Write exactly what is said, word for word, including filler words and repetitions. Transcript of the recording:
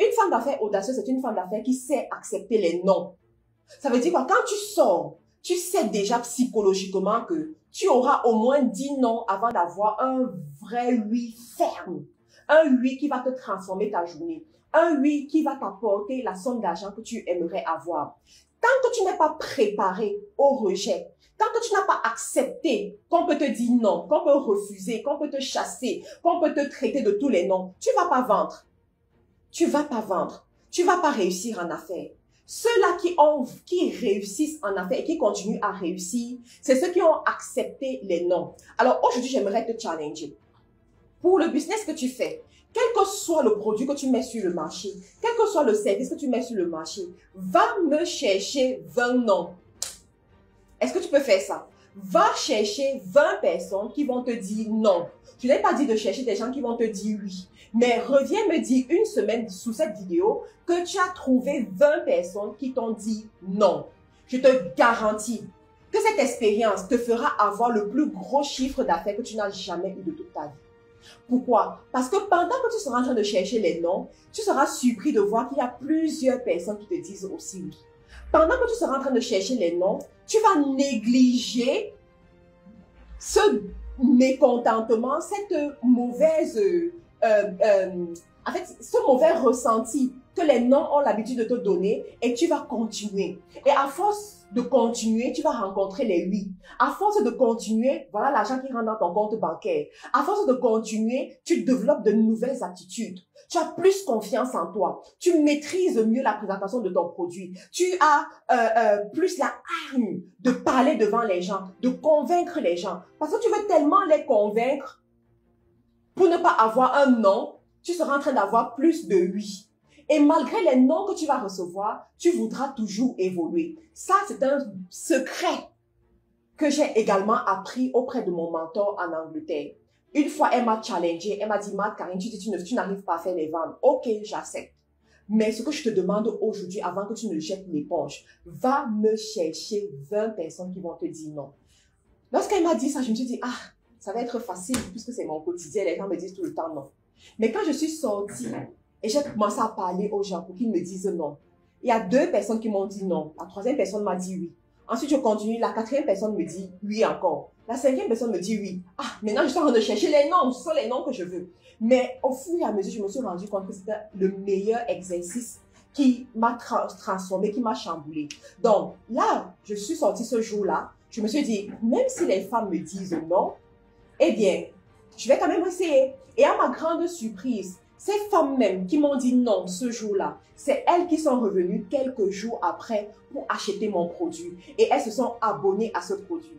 Une femme d'affaires audacieuse, c'est une femme d'affaires qui sait accepter les noms. Ça veut dire quoi? Quand tu sors, tu sais déjà psychologiquement que tu auras au moins dix noms avant d'avoir un vrai oui ferme. Un oui qui va te transformer ta journée. Un oui qui va t'apporter la somme d'argent que tu aimerais avoir. Tant que tu n'es pas préparé au rejet, tant que tu n'as pas accepté qu'on peut te dire non, qu'on peut refuser, qu'on peut te chasser, qu'on peut te traiter de tous les noms, tu vas pas vendre. Tu vas pas vendre. Tu vas pas réussir en affaires. Ceux-là qui ont, qui réussissent en affaires et qui continuent à réussir, c'est ceux qui ont accepté les noms. Alors aujourd'hui, j'aimerais te challenger. Pour le business que tu fais, quel que soit le produit que tu mets sur le marché, quel que soit le service que tu mets sur le marché, va me chercher vingt noms. Est-ce que tu peux faire ça? Va chercher vingt personnes qui vont te dire non. Je n'ai pas dit de chercher des gens qui vont te dire oui. Mais reviens me dire une semaine sous cette vidéo que tu as trouvé vingt personnes qui t'ont dit non. Je te garantis que cette expérience te fera avoir le plus gros chiffre d'affaires que tu n'as jamais eu de toute ta vie. Pourquoi? Parce que pendant que tu seras en train de chercher les noms, tu seras surpris de voir qu'il y a plusieurs personnes qui te disent aussi oui. Pendant que tu seras en train de chercher les noms, tu vas négliger ce mécontentement, cette mauvaise, euh, euh, en fait, ce mauvais ressenti que les noms ont l'habitude de te donner et tu vas continuer. Et à force de continuer, tu vas rencontrer les oui. À force de continuer, voilà l'argent qui rentre dans ton compte bancaire. À force de continuer, tu développes de nouvelles aptitudes. Tu as plus confiance en toi. Tu maîtrises mieux la présentation de ton produit. Tu as euh, euh, plus la hargne de parler devant les gens, de convaincre les gens. Parce que tu veux tellement les convaincre pour ne pas avoir un non, tu seras en train d'avoir plus de oui. Et malgré les noms que tu vas recevoir, tu voudras toujours évoluer. Ça, c'est un secret que j'ai également appris auprès de mon mentor en Angleterre. Une fois, elle m'a challengée, elle m'a dit « Marie-Carine, tu, tu n'arrives pas à faire les ventes. Ok, j'accepte. Mais ce que je te demande aujourd'hui, avant que tu ne jettes l'éponge, va me chercher vingt personnes qui vont te dire non. » Lorsqu'elle m'a dit ça, je me suis dit « Ah, ça va être facile puisque c'est mon quotidien. Les gens me disent tout le temps non. » Mais quand je suis sortie, et j'ai commencé à parler aux gens pour qu'ils me disent non. Il y a deux personnes qui m'ont dit non. La troisième personne m'a dit oui. Ensuite, je continue. La quatrième personne me dit oui encore. La cinquième personne me dit oui. Ah, maintenant, je suis en train de chercher les noms. Ce sont les noms que je veux. Mais au fur et à mesure, je me suis rendu compte que c'était le meilleur exercice qui m'a tra transformé, qui m'a chamboulé. Donc là, je suis sortie ce jour-là. Je me suis dit, même si les femmes me disent non, eh bien, je vais quand même essayer. Et à ma grande surprise, ces femmes-mêmes qui m'ont dit non ce jour-là, c'est elles qui sont revenues quelques jours après pour acheter mon produit. Et elles se sont abonnées à ce produit.